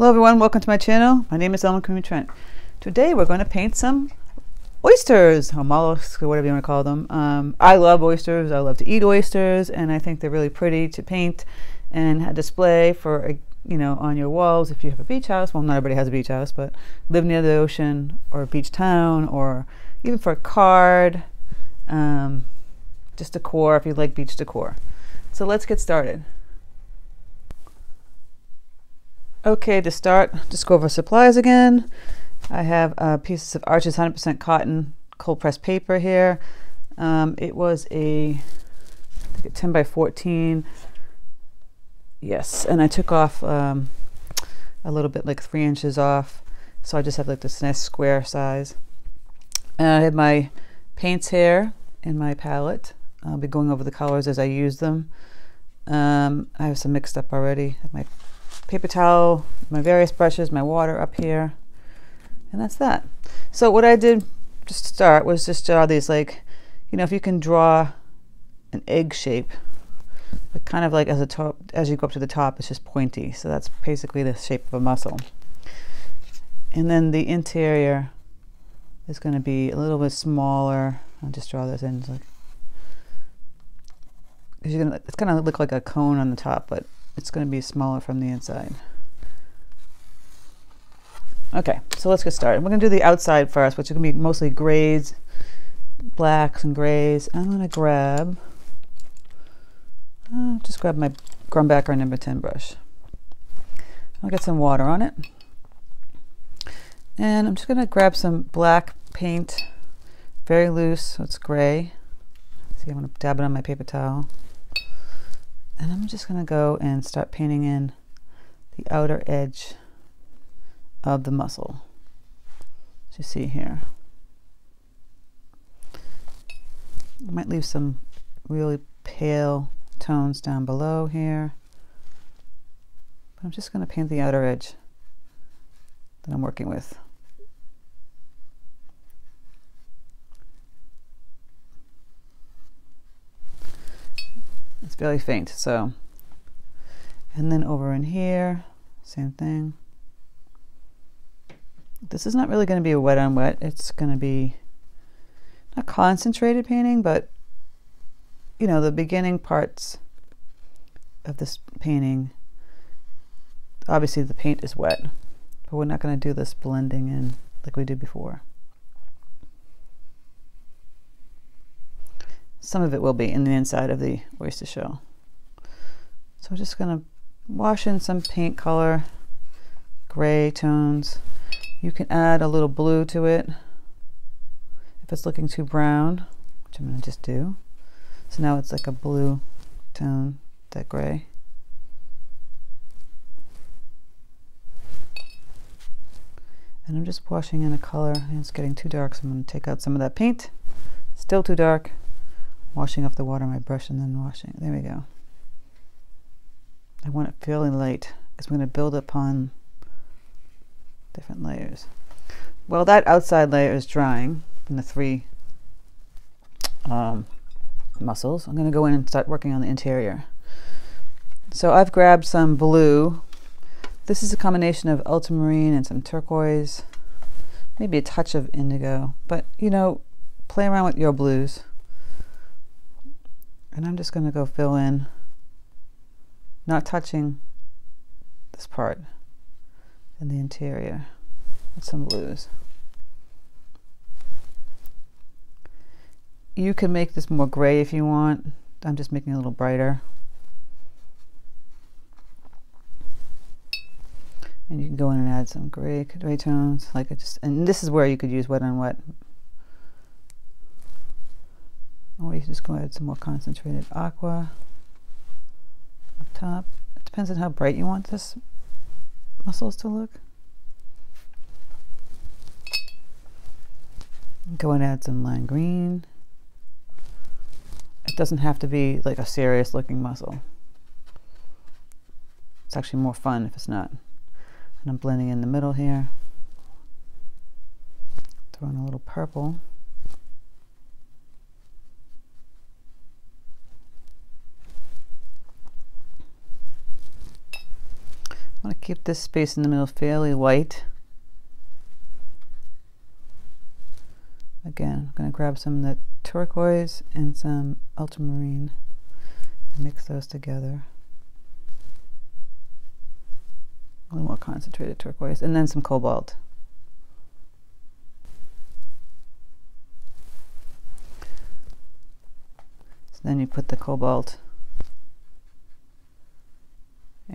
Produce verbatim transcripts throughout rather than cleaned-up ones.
Hello everyone, welcome to my channel. My name is Ellen Crimi-Trent. Today we're going to paint some oysters, or mollusks, or whatever you want to call them. Um, I love oysters, I love to eat oysters, and I think they're really pretty to paint and display for, a, you know, on your walls if you have a beach house. Well, not everybody has a beach house, but live near the ocean or a beach town, or even for a card, um, just decor if you like beach decor. So let's get started. Okay, to start, just go over supplies again. I have uh, pieces of Arches one hundred percent cotton cold pressed paper here. Um, it was a, I think a ten by fourteen. Yes, and I took off um, a little bit, like three inches off. So I just have like this nice square size. And I have my paints here in my palette. I'll be going over the colors as I use them. Um, I have some mixed up already. I have my paper towel, my various brushes, my water up here, and that's that. So what I did just to start was just draw these, like, you know, if you can draw an egg shape, but kind of like as a top, as you go up to the top, it's just pointy. So that's basically the shape of a mussel. And then the interior is going to be a little bit smaller. I'll just draw this in, like, because you're gonna, it's going to look like a cone on the top, but it's going to be smaller from the inside. Okay, so let's get started. We're going to do the outside first, which is going to be mostly grays, blacks and grays. I'm going to grab, uh, just grab my Grumbacher number ten brush. I'll get some water on it. And I'm just going to grab some black paint, very loose, so it's gray. See, I'm going to dab it on my paper towel. And I'm just going to go and start painting in the outer edge of the mussel, as you see here. I might leave some really pale tones down below here, but I'm just going to paint the outer edge that I'm working with. It's fairly faint, so. And then over in here, same thing. This is not really going to be a wet on wet. It's going to be not concentrated painting, but, you know, the beginning parts of this painting, obviously the paint is wet, but we're not going to do this blending in like we did before. Some of it will be in the inside of the oyster shell. So I'm just going to wash in some paint color, gray tones. You can add a little blue to it if it's looking too brown, which I'm going to just do. So now it's like a blue tone, that gray. And I'm just washing in a color, and it's getting too dark, so I'm going to take out some of that paint. Still too dark. Washing off the water on my brush and then washing. There we go. I want it fairly light because we're going to build upon different layers. Well, that outside layer is drying from the three um, mussels. I'm going to go in and start working on the interior. So I've grabbed some blue. This is a combination of ultramarine and some turquoise, maybe a touch of indigo, but, you know, play around with your blues. And I'm just going to go fill in, not touching this part in the interior, with some blues. You can make this more gray if you want. I'm just making it a little brighter. And you can go in and add some gray, gray tones, like I just, and this is where you could use wet on wet. Or you can just go ahead some more concentrated aqua up top. It depends on how bright you want this mussels to look. Go and add some lime green. It doesn't have to be like a serious looking mussel. It's actually more fun if it's not. And I'm blending in the middle here. Throw in a little purple. I'll keep this space in the middle fairly white. Again, I'm going to grab some of the turquoise and some ultramarine and mix those together. A little more concentrated turquoise, and then some cobalt. So then you put the cobalt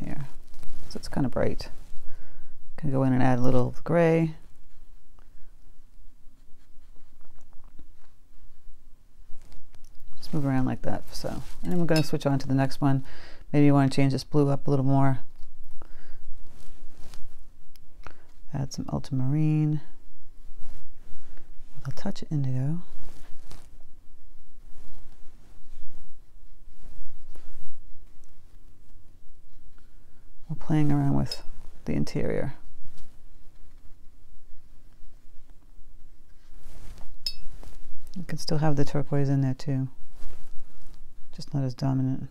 here, so it's kind of bright. Can go in and add a little gray. Just move around like that. So, and then we're going to switch on to the next one. Maybe you want to change this blue up a little more. Add some ultramarine, a touch of indigo, we're playing around with the interior. You can still have the turquoise in there too, just not as dominant.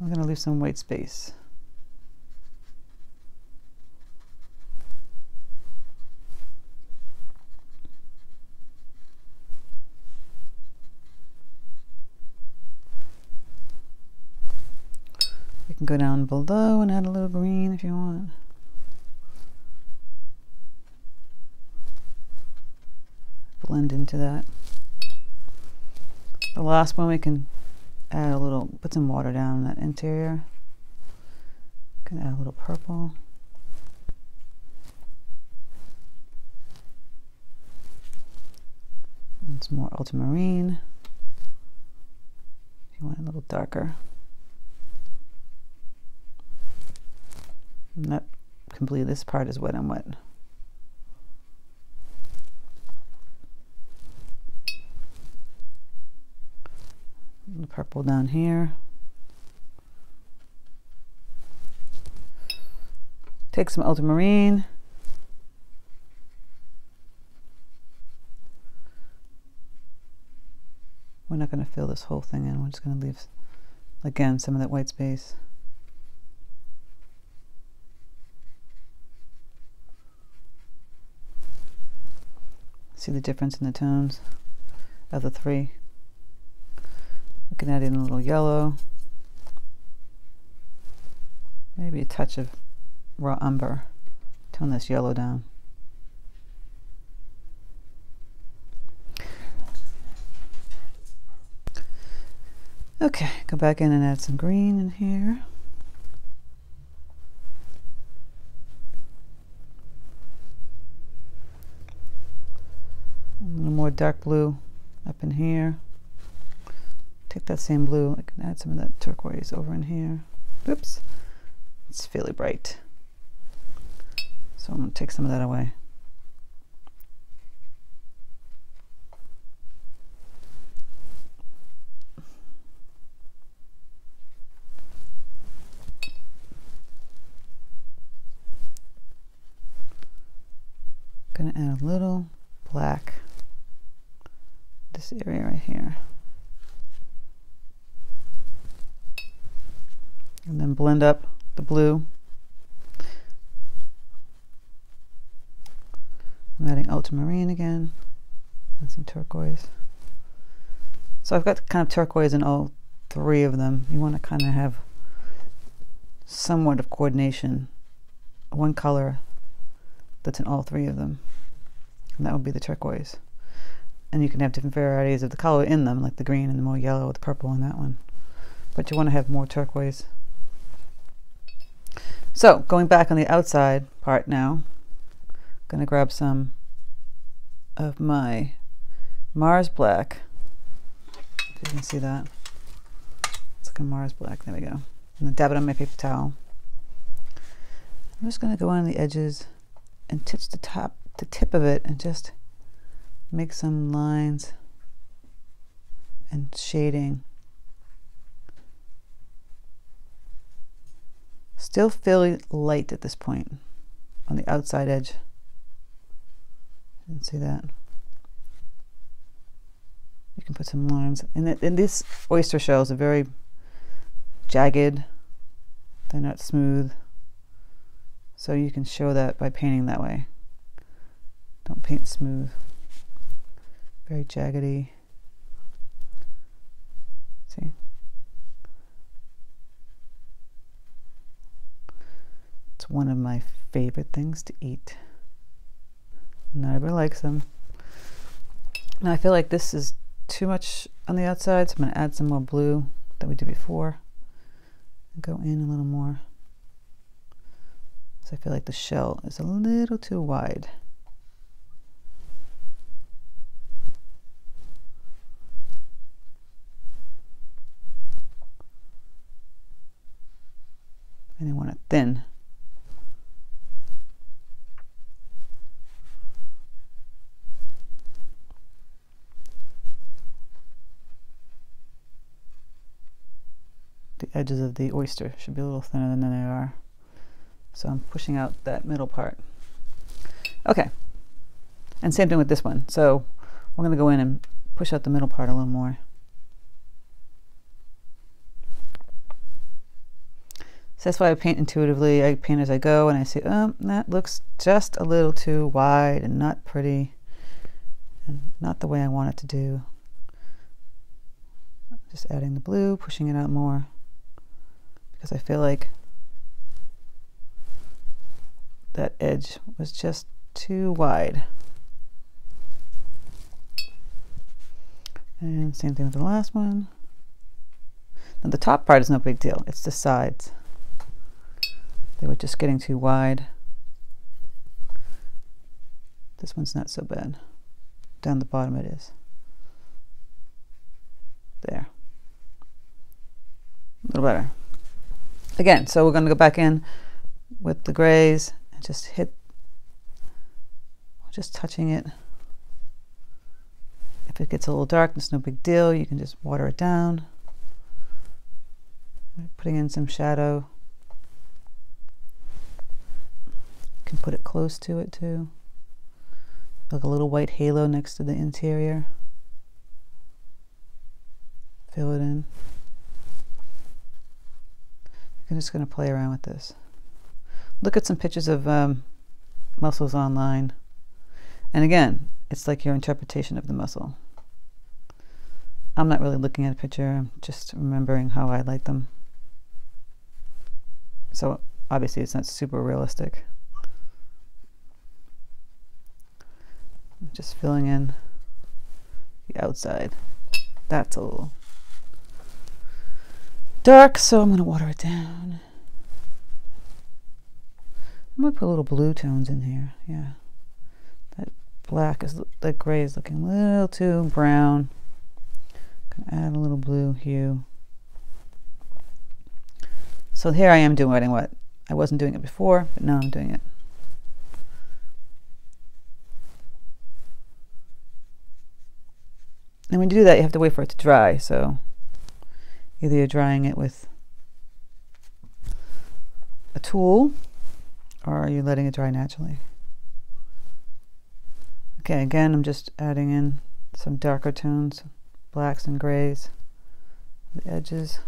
I'm going to leave some white space. You can go down below and add a little green if you want. Blend into that. The last one we can add a little, put some water down that interior. Can add a little purple. And some more ultramarine. If you want it a little darker. Not completely, this part is wet on wet. The purple down here. Take some ultramarine. We're not going to fill this whole thing in, we're just going to leave, again, some of that white space. See the difference in the tones of the three. We can add in a little yellow, maybe a touch of raw umber. Tone this yellow down. Okay, go back in and add some green in here. Dark blue up in here. Take that same blue. I can add some of that turquoise over in here. Oops, it's fairly bright. So I'm going to take some of that away. I'm going to add a little black. This area right here, and then blend up the blue. I'm adding ultramarine again and some turquoise. So I've got kind of turquoise in all three of them. You want to kind of have somewhat of coordination, one color that's in all three of them, and that would be the turquoise. And you can have different varieties of the color in them, like the green and the more yellow, with the purple in that one. But you want to have more turquoise. So going back on the outside part now, I'm going to grab some of my Mars Black. If you can see that. It's like a Mars Black. There we go. I'm going to dab it on my paper towel. I'm just going to go on the edges and touch the top, the tip of it, and just make some lines and shading. Still fairly light at this point on the outside edge. You can see that. You can put some lines. And, th and these oyster shells are very jagged. They're not smooth. So you can show that by painting that way. Don't paint smooth. Very jaggedy. See? It's one of my favorite things to eat. Not everybody likes them. And I feel like this is too much on the outside, so I'm going to add some more blue that we did before. Go in a little more. So I feel like the shell is a little too wide. And I want it thin. The edges of the oyster should be a little thinner than they are. So I'm pushing out that middle part. Okay. And same thing with this one. So we're going to go in and push out the middle part a little more. So that's why I paint intuitively. I paint as I go and I say, oh, that looks just a little too wide and not pretty and not the way I want it to do. Just adding the blue, pushing it out more. Because I feel like that edge was just too wide. And same thing with the last one. Now the top part is no big deal, it's the sides. They were just getting too wide. This one's not so bad. Down the bottom it is. There. A little better. Again, so we're going to go back in with the grays and just hit, just touching it. If it gets a little dark, it's no big deal. You can just water it down. Putting in some shadow. You can put it close to it too. Like a little white halo next to the interior. Fill it in. I'm just going to play around with this. Look at some pictures of um, muscles online. And again, it's like your interpretation of the muscle. I'm not really looking at a picture, I'm just remembering how I like them. So obviously it's not super realistic. I'm just filling in the outside. That's a little dark, so I'm going to water it down. I'm going to put little blue tones in here. Yeah, that black is, that gray is looking a little too brown. I'm going to add a little blue hue. So here I am doing what I wasn't doing it before, but now I'm doing it. And when you do that, you have to wait for it to dry. So either you're drying it with a tool or are you letting it dry naturally? Okay, again, I'm just adding in some darker tones, blacks and grays, the edges.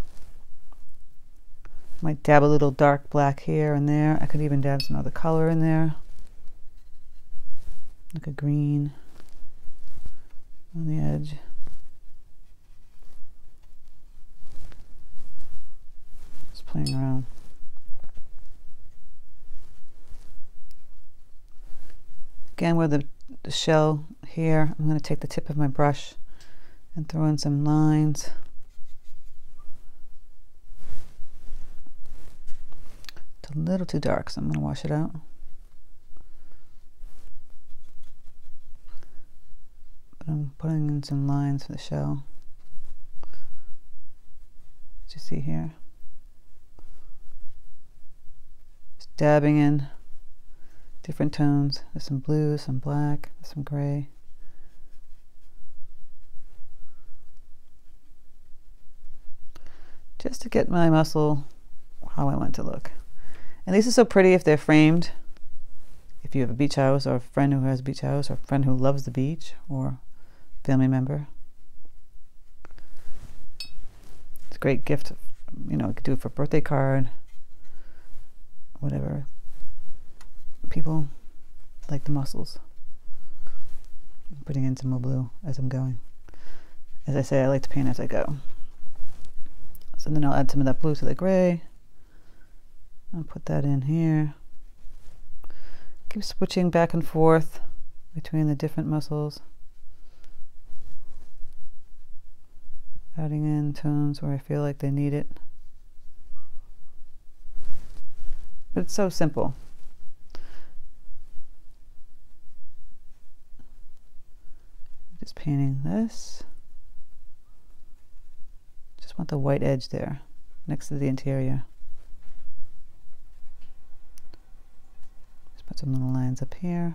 Might dab a little dark black here and there. I could even dab some other color in there, like a green on the edge. Playing around. Again, with the, the shell here, I'm going to take the tip of my brush and throw in some lines. It's a little too dark, so I'm going to wash it out. But I'm putting in some lines for the shell. As you see here. Dabbing in different tones. There's some blue, some black, some gray. Just to get my muscle how I want it to look. And these are so pretty if they're framed. If you have a beach house or a friend who has a beach house or a friend who loves the beach or family member. It's a great gift. You know, you could do it for a birthday card. whatever. People like the muscles. I'm putting in some more blue as I'm going. As I say, I like to paint as I go. So then I'll add some of that blue to the gray. I'll put that in here. Keep switching back and forth between the different muscles. Adding in tones where I feel like they need it. But it's so simple. Just painting this. Just want the white edge there next to the interior. Just put some little lines up here.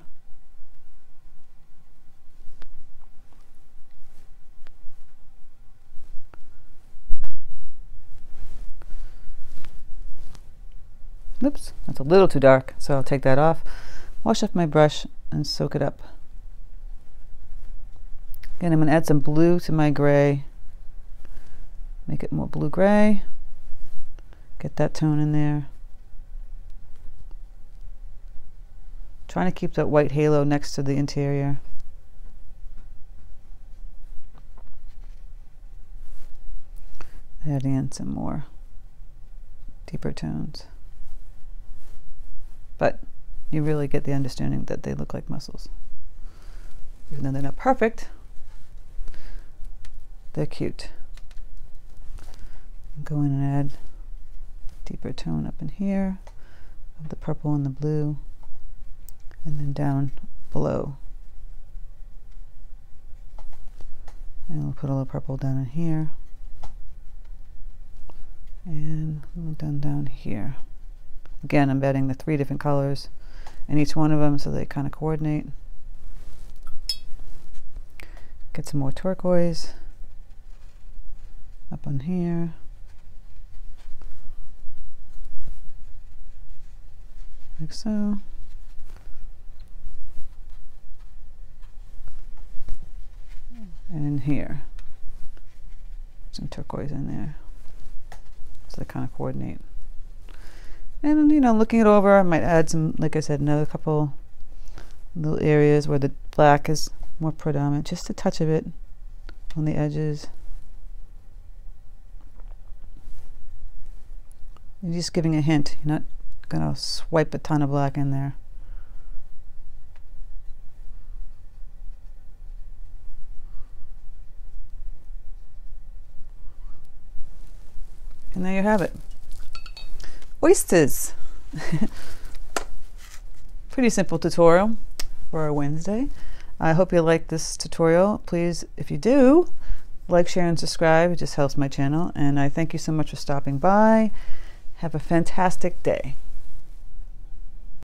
Oops, that's a little too dark, so I'll take that off. Wash off my brush and soak it up. Again, I'm going to add some blue to my gray. Make it more blue-gray. Get that tone in there. Trying to keep that white halo next to the interior. Adding in some more deeper tones. But you really get the understanding that they look like muscles. Even though they're not perfect, they're cute. Go in and add deeper tone up in here of the purple and the blue, and then down below. And we'll put a little purple down in here, and a little down down here. Again, I'm adding the three different colors in each one of them so they kind of coordinate. Get some more turquoise up on here. Like so. And here. Some turquoise in there. So they kind of coordinate. And, you know, looking it over, I might add some, like I said, another couple little areas where the black is more predominant, just a touch of it on the edges. You're just giving a hint. You're not gonna swipe a ton of black in there. And there you have it. Oysters. Pretty simple tutorial for our Wednesday. I hope you like this tutorial. Please, if you do, like, share, and subscribe. It just helps my channel. And I thank you so much for stopping by. Have a fantastic day.